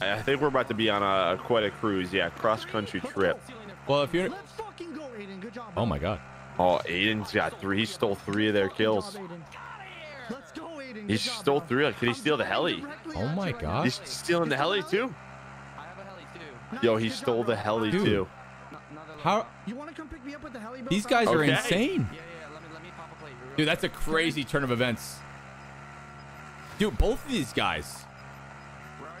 I think we're about to be on a quite a cruise, yeah, cross-country trip. Well, if you're... Oh, my God. Oh, Aiden's got three. He stole three of their kills. He stole three. Like, did he steal the heli? Oh, my God. He's stealing the heli, too? Yo, he stole the heli, dude, too. How? These guys are insane. Dude, that's a crazy turn of events. Dude, both of these guys.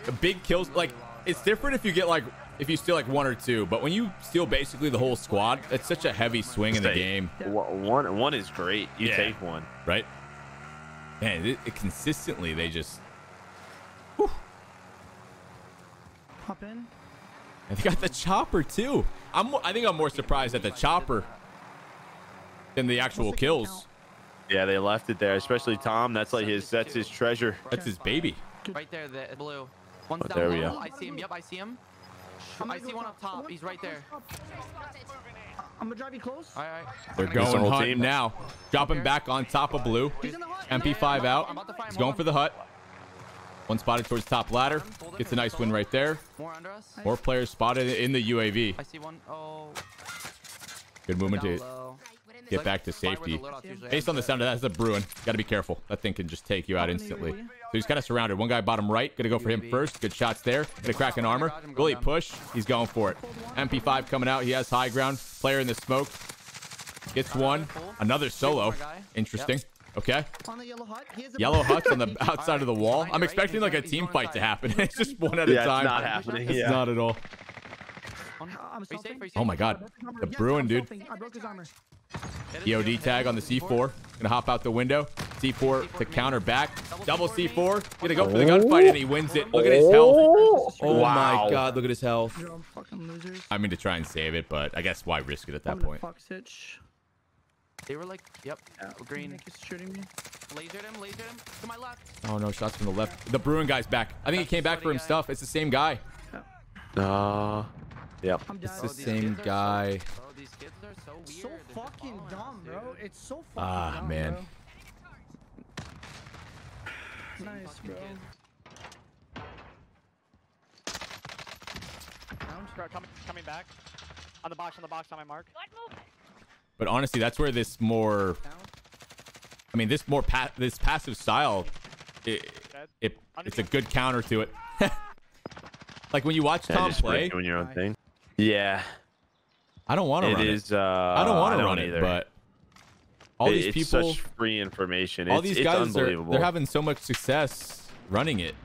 The big kills. Like, it's different if you get, like, if you steal, like, one or two. But when you steal basically the whole squad, it's such a heavy swing in the game. One is great. You take one. Right? Man, it consistently, they just... Whew. Pop in. And they got the chopper, too. I think I'm more surprised at the chopper than the actual kills. Yeah, they left it there, especially Tom. That's his treasure. That's his baby. Right there, the blue. One's down there we go. I see him. Yep, I see him. I see one up top. He's right there. I'm gonna drive you close. All right. They're going hunting now. Dropping back on top of blue. MP5 out. He's going for the hut. One spotted towards top ladder. Gets a nice win right there. More players spotted in the UAV. I see one. Oh. Good movement to get back to safety. Based on the sound of that's a Bruin. Got to be careful. That thing can just take you out instantly. So he's kind of surrounded. One guy bottom right. Gonna go for him first. Good shots there. Gonna crack an armor. Will he push? He's going for it. MP5 coming out. He has high ground. Player in the smoke. Gets one. Another solo. Interesting. Okay. Yellow huts on the outside of the wall. I'm expecting like a team fight to happen. It's just one at a time. It's not happening. It's not at all. Oh my God. The Bruin, dude. EOD tag on the C4. Gonna hop out the window. C4 to counter back. Double C4. Gonna go for the gunfight and he wins it. Look at his health. Oh my God. Look at his health. I mean to try and save it, but I guess why risk it at that point? They were like, yep, green. Shooting me. Lasered him, to my left. Oh no, shots from the left. The Bruin guy's back. I think he came back for himself. It's the same guy. Yep. It's the same guy. These kids are so weird. So fucking dumb, bro. It's so fucking dumb, man. Bro. Nice, bro. Coming back. On the box, on my mark. But honestly, that's where this more, I mean, this more this passive style, it's a good counter to it. Like when you watch Tom play, doing your own thing. Yeah, I don't want to run it. I don't want to run either. But all these people, such free information. All these guys are they're having so much success running it.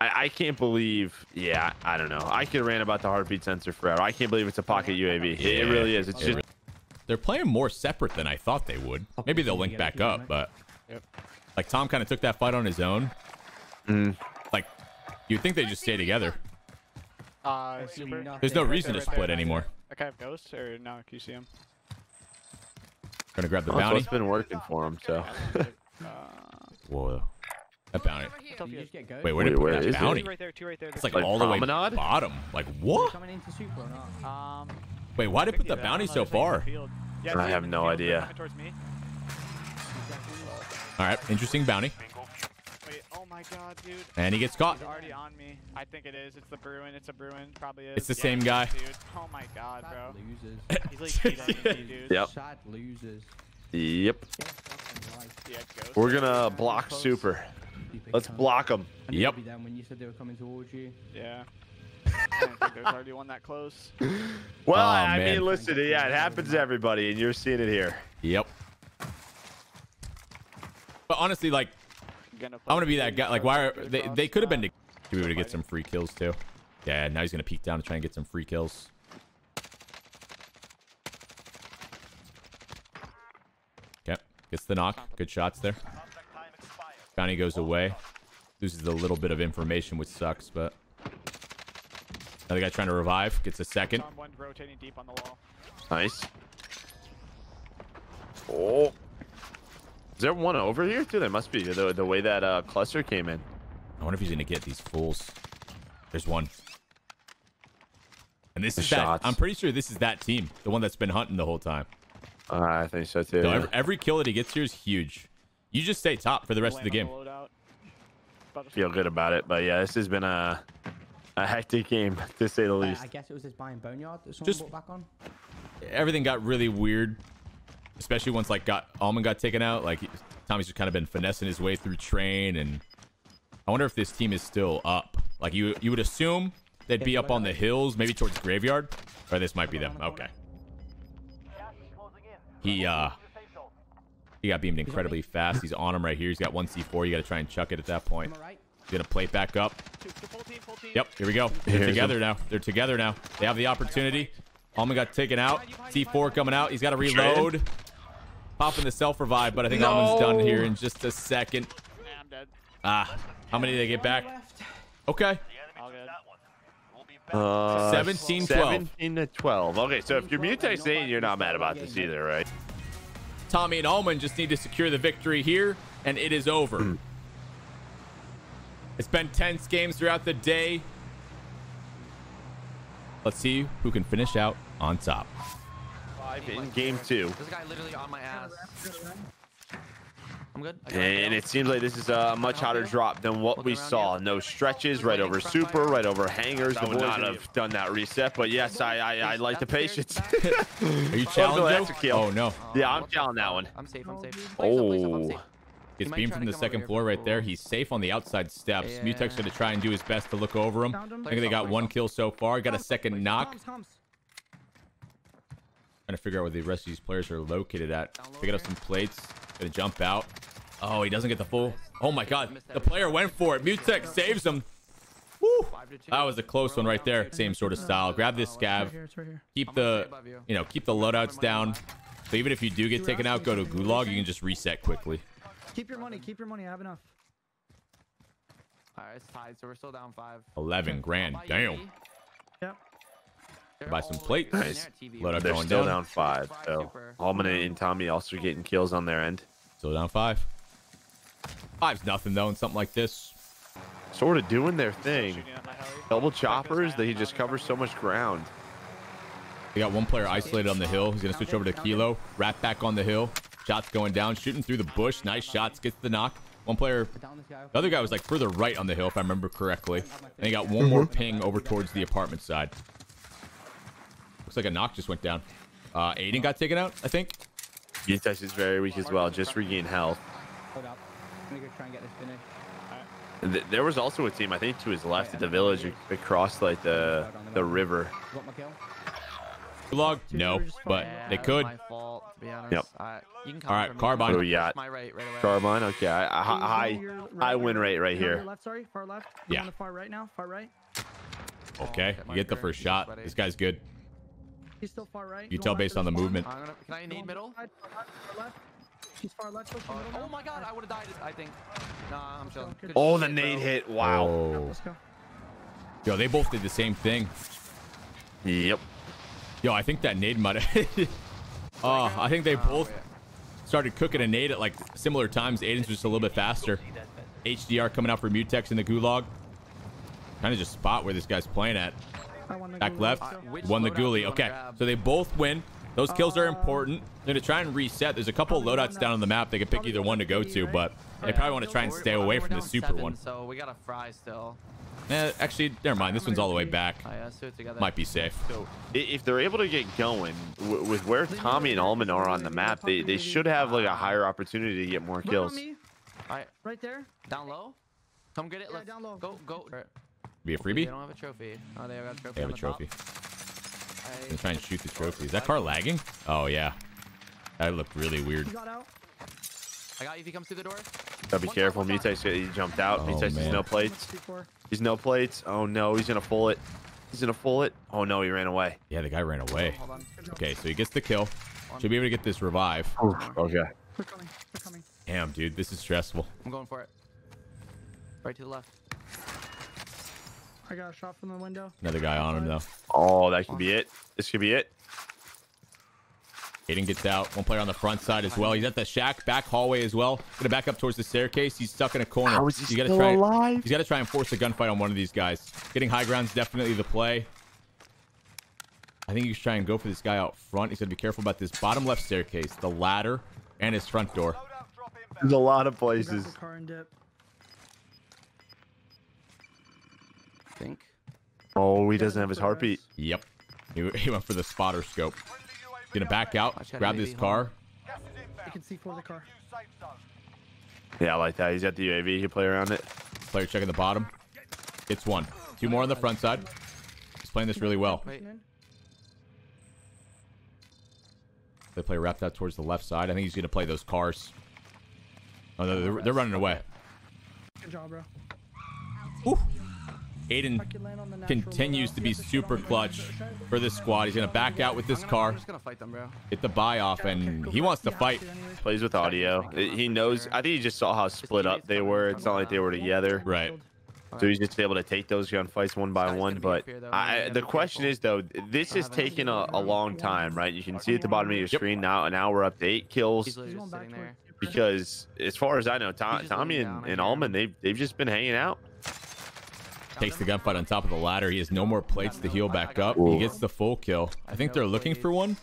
I can't believe, yeah, I don't know. I could rant about the heartbeat sensor forever. I can't believe it's a pocket UAV. Yeah. It really is. It's just they're playing more separate than I thought they would. Maybe they'll link back up, but like Tom kind of took that fight on his own. Like you think they just stay together. There's no reason to split anymore. Okay, I have ghosts or no? Can you see him? Gonna grab the bounty. It's been working for him, so. Whoa. That bounty. Wait, where did that bounty? It's like all the way bottom. Like what? Wait, why did they put the bounty so far? I have no idea. All right, interesting bounty. Oh my God, dude. And he gets caught. He's already on me. I think it is. It's the Bruin. It's a Bruin. Probably is. It's the same guy. Dude. Oh my God, bro. He's like dude. Yep. Shot loses. Yep. We're gonna block super. Let's block them. Yep. When you said they were coming towards you. Yeah. I don't think there's already one that close. Well, I mean, listen, yeah, it happens to everybody, and you're seeing it here. Yep. But honestly, like, I want to be that guy. Like, why are they could have been to be able to get some free kills too. Yeah. Now he's gonna peek down to try and get some free kills. Okay. Gets the knock. Good shots there. Bounty goes away. Loses a little bit of information, which sucks, but... Another guy trying to revive. Gets a second. Rotating deep on the wall. Nice. Oh. Is there one over here, too? There must be. The way that cluster came in. I wonder if he's going to get these fools. There's one. And this is that. I'm pretty sure this is that team. The one that's been hunting the whole time. I think so, too. So every kill that he gets here is huge. You just stay top for the rest of the game. feel good about it. But yeah, this has been a hectic game, to say the least. I guess it was just buying Boneyard that someone bought back on. Everything got really weird, especially once like Almond got taken out. Like Tommy's just kind of been finessing his way through train, and I wonder if this team is still up. Like you would assume they'd be up on the hills, maybe towards graveyard, or this might be them. Okay. He got beamed incredibly fast. He's on him right here. He's got one C4. You got to try and chuck it at that point. He's going to plate back up. Yep, here we go. They're together now. They're together now. They have the opportunity. Almond got taken out. C4 coming out. He's got to reload. Popping the self-revive, but I think Almond's done here in just a second. Ah, how many do they get back? Okay. 17-12. 17-12. Okay, so if you're Mutex in, you're not mad about this either, right? Tommy and Almond just need to secure the victory here, and it is over. It's been tense games throughout the day. Let's see who can finish out on top. In game two. This guy literally on my ass. I'm good. And it seems like this is a much hotter drop than what we saw. No stretches, right over super, right over hangers. The boys would not have done that reset, but yes, I like the patience. Are you challenging? Oh, no. Yeah, I'm challenging that one. I'm safe, I'm safe. Oh. Gets beamed from the second floor right there. He's safe on the outside steps. Mutex going to try and do his best to look over him. I think they got one kill so far. Got a second knock. Trying to figure out where the rest of these players are located at. Picking up some plates. Gonna jump out. Oh, he doesn't get the full. Oh my god, the player went for it. Mutex saves him. Woo. That was a close one right there. Same sort of style. Grab this scav, keep the, you know, keep the loadouts down, so even if you do get taken out, go to Gulag, you can just reset quickly. Keep your money, keep your money. I have enough. All right, it's tied, so we're still down 5 11 grand. Damn. Yep. Buy some plates. Nice. They're still down 5. So Almond and Tommy also getting kills on their end. Still down 5. 5's nothing though in something like this. Sort of doing their thing. Double choppers. They just cover so much ground. They got one player isolated on the hill. He's gonna switch over to Kilo. Wrap back on the hill. Shots going down. Shooting through the bush. Nice shots. Gets the knock. One player. The other guy was like further right on the hill if I remember correctly. And he got one more ping over towards the apartment side. Looks like a knock just went down. Aydan got taken out, I think. Mutex is very weak as well. Just regain health. There was also a team, I think, to his left at the village across like the river. Log? No, but they could. Yep. All right, Carbine. We got Carbine. Okay, I win rate right here. Yeah. Okay, you get the first shot. This guy's good. He's still far right. You tell based on the movement. Can I need middle? He's far left. Oh my god, I would have died, I think. Nah, I'm chilling. Oh, the nade hit. Wow. Oh. Yo, they both did the same thing. Yep. Yo, I think that nade might have... Oh, I think they both started cooking a nade at like similar times. Aiden's just a little bit faster. HDR coming out for Mutex in the Gulag. Kind of just spot where this guy's playing at. Back left, won the ghoulie. Okay, so they both win. Those kills are important. They're going to try and reset. There's a couple of loadouts down on the map. They could pick either one to go to, but they probably want to try and stay away from the super one. So we got a fry still. Actually, never mind. This one's all the way back. Might be safe. If they're able to get going with where Tommy and Almond are on the map, they should have like a higher opportunity to get more kills. All right, right there. Down low. Come get it. Let's go. Go. Be a freebie. They don't have a trophy. Oh, they have a trophy. They have a trophy. I'm gonna try and shoot the trophy. Is that car lagging? Oh yeah, that looked really weird. I got you if he comes through the door. Gotta be careful. Mutex, he jumped out. Oh, Mutex has no plates. He's no plates. Oh no, he's gonna full it. He's gonna full it. Oh no, he ran away. Yeah, the guy ran away. Okay, so he gets the kill. Should be able to get this revive. Okay. We're coming. We're coming. Damn, dude, this is stressful. I'm going for it. Right to the left. I got a shot from the window. Another guy on him, though. Oh, that could be it. This could be it. Hayden gets out. One player on the front side as well. He's at the shack. Back hallway as well. Going to back up towards the staircase. He's stuck in a corner. How is he still alive? He's got to try and force a gunfight on one of these guys. Getting high ground is definitely the play. I think you should try and go for this guy out front. He's going to be careful about this bottom left staircase, the ladder, and his front door. There's a lot of places. think. Oh, he doesn't have his heartbeat. Yep. He went for the spotter scope. Gonna back out, grab this car. You can see for the car. Yeah, I like that. He's got the UAV. He can play around it. Player checking the bottom. It's one. Two more on the front side. He's playing this really well. They play wrapped out towards the left side. I think he's gonna play those cars. Oh, they're running away. Good job, bro. Ooh. Aydan continues to be super clutch for this squad. He's going to back out with this car. Hit the buy off, and he wants to fight. Plays with audio. He knows. I think he just saw how split up they were. It's not like they were together. Right. So he's just able to take those gun fights one by one. But the question is, though, this is taking a long time, right? You can see at the bottom of your screen now, now we're up to 8 kills. Because as far as I know, Tommy and Almond, they've just been hanging out. Takes the gunfight on top of the ladder. He has no more plates to heal back up. He gets the full kill. I think they're looking for one.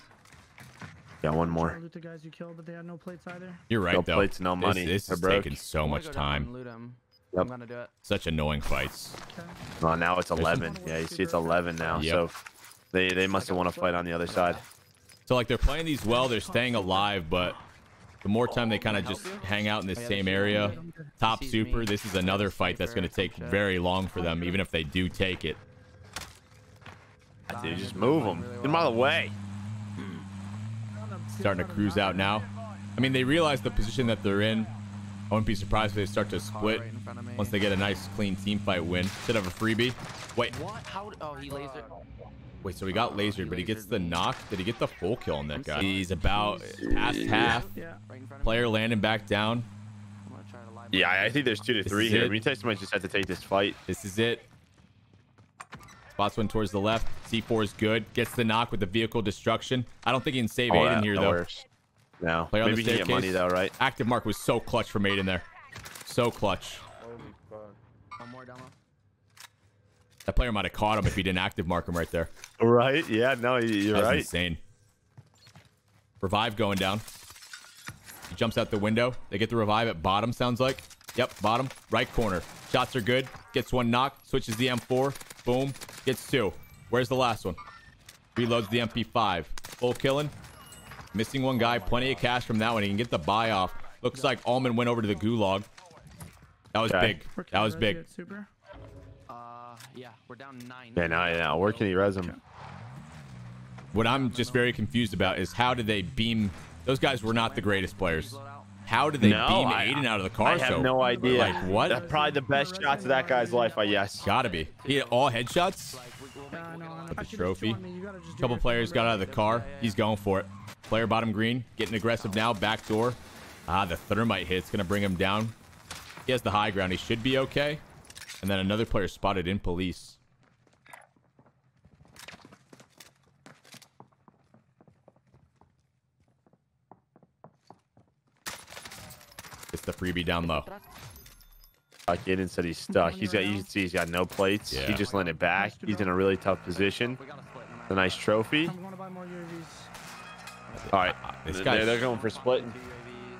Yeah, one more. You're right, though. No plates, no money. This is taking so much time. Yep. Such annoying fights. Well, now it's 11. Yeah, you see it's 11 now. Yep. So they must have won a fight on the other side. So, like, they're playing these well. They're staying alive, but the more time they kind of just hang out in the same area. Top super. This is another fight that's going to take very long for them, even if they do take it. Dude, just move them. Get them out of the way. Starting to cruise out now. I mean, they realize the position that they're in. I wouldn't be surprised if they start to split once they get a nice, clean team fight win. Should have a freebie. Wait. Oh, he lasered. Wait, so he got lasered, but he gets the knock. Did he get the full kill on that guy? He's about past half. Player landing back down. Yeah, I think there's 2 to 3 here. Mutex might just have to take this fight. This is it. Spots one towards the left. C4 is good. Gets the knock with the vehicle destruction. I don't think he can save Aydan here, though. No. Player on the staircase. Maybe he can get money, though, right? Active mark was so clutch from Aydan there. So clutch. One more down. That player might have caught him if he didn't active mark him right there. Right? Yeah, no, you're right. That's insane. Revive going down. He jumps out the window. They get the revive at bottom, sounds like. Yep, bottom, right corner. Shots are good. Gets one knock. Switches the M4. Boom. Gets two. Where's the last one? Reloads the MP5. Full killing. Missing one guy. Plenty of cash from that one. He can get the buy off. Looks like Almond went over to the Gulag. That was big. That was big. Yeah, we're down 9. Yeah, no. Where can he res him? What I'm just very confused about is how did they beam... Those guys were not the greatest players. How did they beam Aydan out of the car? I have no idea. Like, what? That's probably the best shot to that guy's life, I guess. Gotta be. He had all headshots. With the trophy. A couple players got out of the car. He's going for it. Player bottom green. Getting aggressive now. Back door. Ah, the thermite hit's gonna bring him down. He has the high ground. He should be okay. And then another player spotted in police. It's the freebie down low. Aydan said he's stuck. He's got, you can see he's got no plates. Yeah. He just landed back. He's in a really tough position. A nice trophy. All right. This guy, they're going for splitting.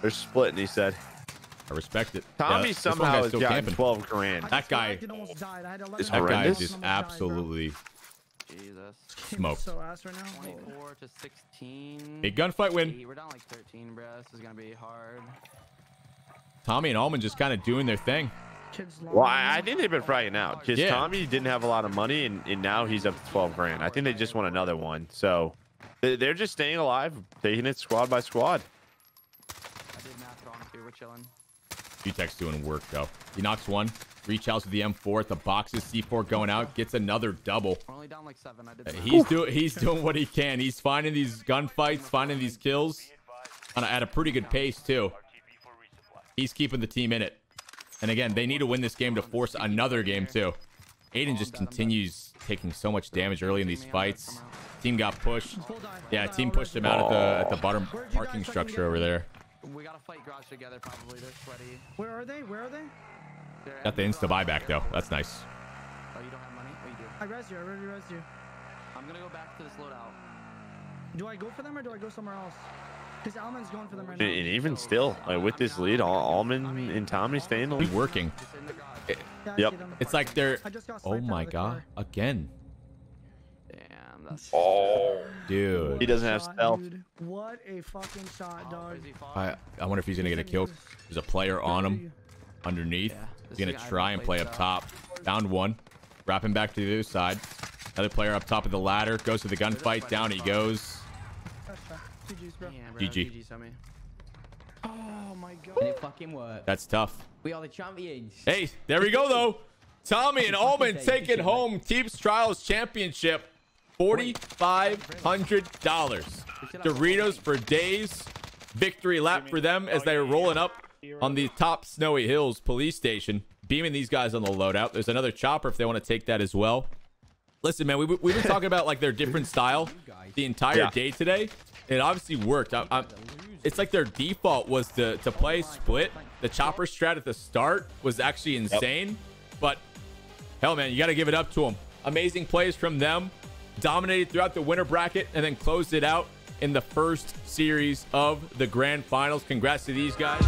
They're splitting, he said. I respect it. Tommy somehow has gotten 12 grand. That guy is horrendous. Just absolutely smoked. Big gunfight win. We're down like 13, bro. This is going to be hard. Tommy and Almond just kind of doing their thing. Well, I think they've been frying out because Tommy didn't have a lot of money, and now he's up to 12 grand. I think they just want another one. So they're just staying alive, taking it squad by squad. I did math wrong too. We're chilling. Mutex doing work, though. He knocks one. Reach out to the M4 at the boxes. C4 going out. Gets another double. We're only down like 7. I did he's doing what he can. He's finding these gunfights, finding these kills at a pretty good pace, too. He's keeping the team in it. And again, they need to win this game to force another game, too. Aydan just continues taking so much damage early in these fights. Team got pushed. Yeah, team pushed him out at the bottom parking structure over there. We gotta fight garage together probably. They're sweaty. Where are they? Where are they? Got the insta buyback though. That's nice. Oh, you don't have money? Oh, you do. I res you. I already res you. I'm gonna go back to this loadout. Do I go for them or do I go somewhere else? Because Almond's going for them right now. And even still, like with this lead, Almond and Tommy staying working. Yep. It's like they're... Oh my god. Again. Damn, that's... Oh. Dude. He doesn't have stealth. What a fucking shot, dog. I wonder if he's gonna get a kill. There's a player on him. Underneath. He's gonna try and play up top. Down one. Wrapping back to the other side. Another player up top of the ladder. Goes to the gunfight. Down he goes. GG. Oh my god. And it fucking worked. That's tough. We are the champions. Hey, there we go though. Tommy and Almond taking home Teams Trials Championship. $4,500. Doritos for days. Victory lap for them as they are rolling up on the top Snowy Hills police station. Beaming these guys on the loadout. There's another chopper if they want to take that as well. Listen, man, we've been talking about like their different style the entire day today. It obviously worked. It's like their default was to play split. The chopper strat at the start was actually insane. But hell, man, you got to give it up to them. Amazing plays from them. Dominated throughout the winter bracket and then closed it out in the first series of the grand finals. Congrats to these guys.